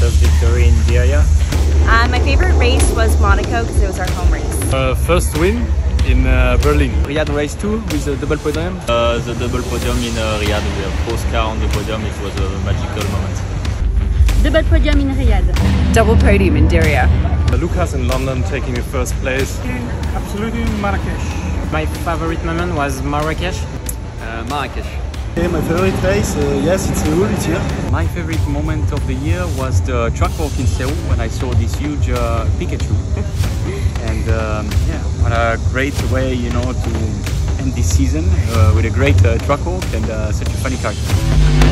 First victory in Diriyah. My favorite race was Monaco because it was our home race. First win in Berlin. Riyadh race 2 with the double podium. The double podium in Riyadh, with a post car on the podium, it was a magical moment. Double podium in Riyadh. Double podium in Diriyah. Lucas in London taking the first place. Absolutely in Marrakech. My favorite moment was Marrakech. Marrakech. Okay, my favorite place, yes, it's Seoul, it's here. My favorite moment of the year was the track walk in Seoul when I saw this huge Pikachu. And yeah, what a great way, you know, to end this season with a great track walk and such a funny character.